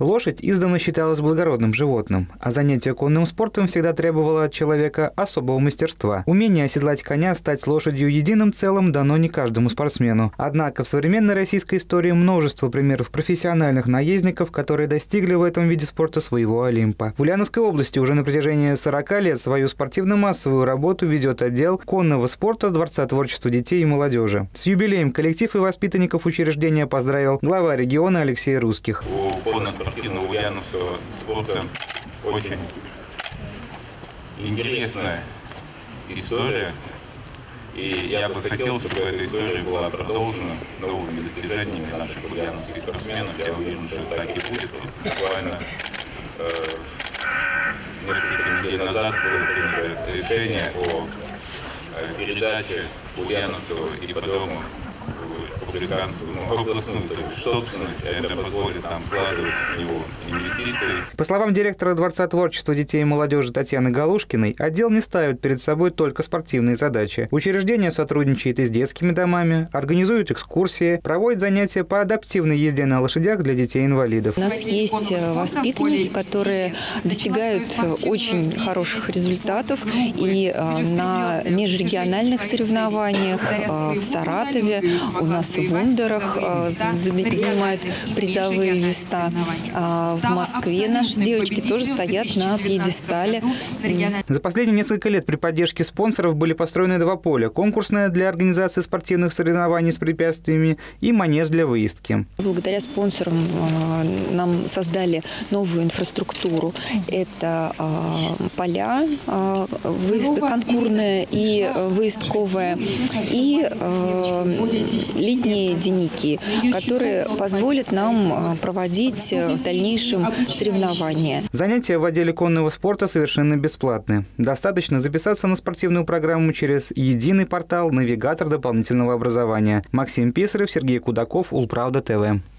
Лошадь издавна считалась благородным животным, а занятие конным спортом всегда требовало от человека особого мастерства. Умение оседлать коня, стать с лошадью единым целым дано не каждому спортсмену. Однако в современной российской истории множество примеров профессиональных наездников, которые достигли в этом виде спорта своего Олимпа. В Ульяновской области уже на протяжении 40 лет свою спортивно-массовую работу ведет отдел конного спорта Дворца творчества детей и молодежи. С юбилеем коллектив и воспитанников учреждения поздравил глава региона Алексей Русских. Конно-спортивного ульяновского спорта очень интересная история, и я бы хотел, чтобы эта история была продолжена новыми достижениями наших ульяновских спортсменов. Я уверен, что так и будет. Буквально несколько недель назад было принято решение о передаче ульяновского ипподрома областную собственность, это позволит нам вкладывать в него инвестиции. По словам директора Дворца творчества детей и молодежи Татьяны Галушкиной, отдел не ставит перед собой только спортивные задачи. Учреждение сотрудничает и с детскими домами, организует экскурсии, проводит занятия по адаптивной езде на лошадях для детей-инвалидов. У нас есть воспитанники, которые достигают очень хороших результатов и на межрегиональных соревнованиях в Саратове, у нас в Ундорах занимают призовые места. В Москве наши девочки тоже стоят на пьедестале. За последние несколько лет при поддержке спонсоров были построены два поля. Конкурсное для организации спортивных соревнований с препятствиями и манеж для выездки. Благодаря спонсорам нам создали новую инфраструктуру. Это поля, выезды конкурные и выездковые, и летние дневники, которые позволят нам проводить в дальнейшем соревнования. Занятия в отделе конного спорта совершенно бесплатны. Достаточно записаться на спортивную программу через единый портал «Навигатор дополнительного образования». Максим Писарев, Сергей Кудаков, УлПравда ТВ.